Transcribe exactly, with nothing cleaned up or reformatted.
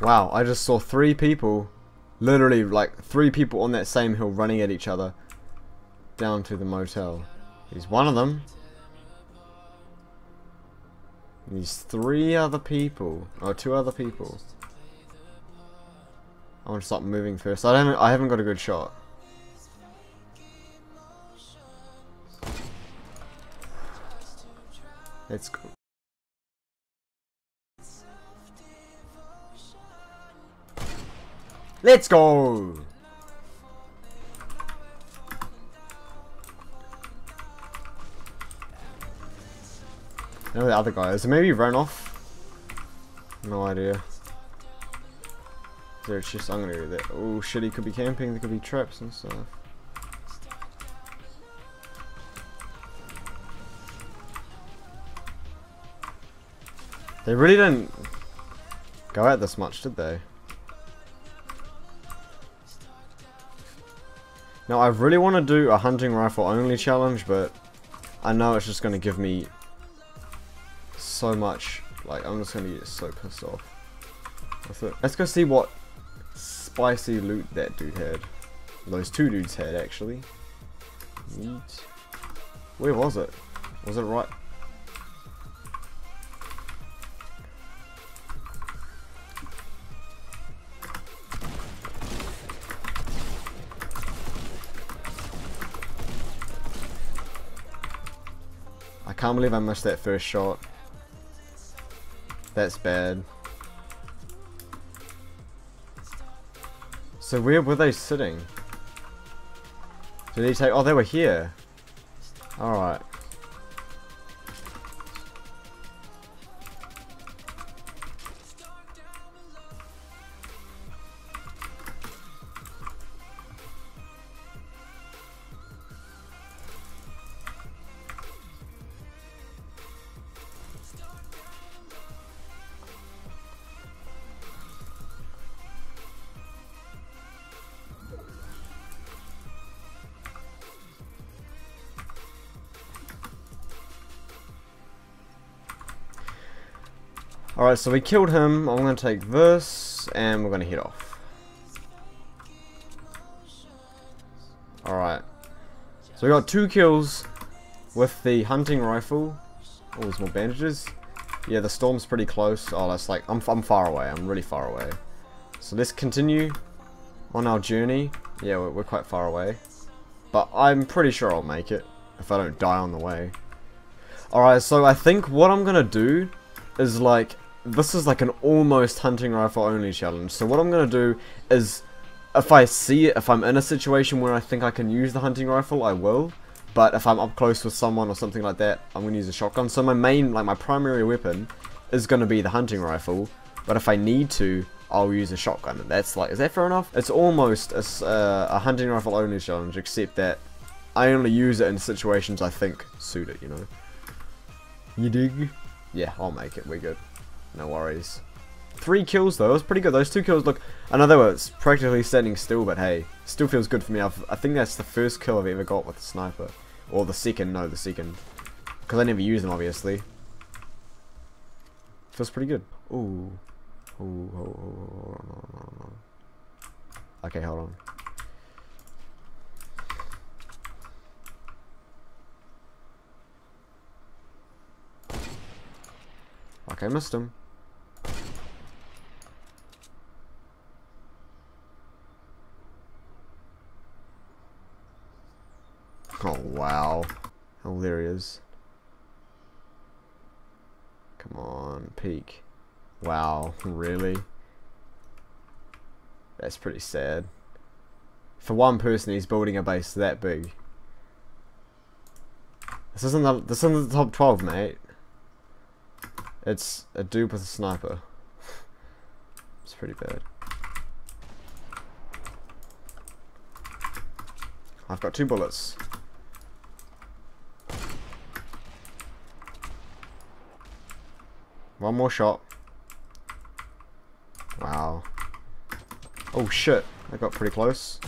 Wow, I just saw three people, literally like three people on that same hill running at each other down to the motel. He's one of them. There's three other people, or two other people. I want to stop moving first. I don't. I haven't got a good shot. Let's go. Let's go. No, the other guy is. Maybe he ran off. No idea. So it's just I'm gonna do that. Oh shit! He could be camping. There could be traps and stuff. They really didn't go out this much, did they? Now I really want to do a hunting rifle only challenge, but I know it's just gonna give me so much. Like I'm just gonna get so pissed off. Let's go see what spicy loot that dude had. Those two dudes had, actually. Neat. Where was it? Was it right? I can't believe I missed that first shot. That's bad. So where were they sitting? Did he take? Oh, they were here. All right. Alright, so we killed him. I'm going to take this, and we're going to head off. Alright. So we got two kills with the hunting rifle. Oh, there's more bandages. Yeah, the storm's pretty close. Oh, that's like... I'm, I'm far away. I'm really far away. So let's continue on our journey. Yeah, we're, we're quite far away. But I'm pretty sure I'll make it if I don't die on the way. Alright, so I think what I'm going to do is like... This is like an almost hunting rifle only challenge. So what I'm going to do is, if I see it, if I'm in a situation where I think I can use the hunting rifle, I will. But if I'm up close with someone or something like that, I'm going to use a shotgun. So my main, like my primary weapon is going to be the hunting rifle. But if I need to, I'll use a shotgun. And that's like, is that fair enough? It's almost a, uh, a hunting rifle only challenge, except that I only use it in situations I think suit it, you know. You dig? Yeah, I'll make it. We're good. No worries. Three kills though, that was pretty good. Those two kills, look, I know they were practically standing still, but hey, still feels good for me. I've, I think that's the first kill I've ever got with the sniper. Or the second, no, the second. Because I never use them, obviously. Feels pretty good. Ooh. Ooh, ooh, ooh, ooh. Okay, hold on. Okay, missed him. Oh, wow. Oh, there he is. Come on, peek. Wow, really? That's pretty sad. For one person, he's building a base that big. This isn't the, this isn't the top twelve, mate. It's a dude with a sniper. It's pretty bad. I've got two bullets. One more shot. Wow. Oh shit, I got pretty close.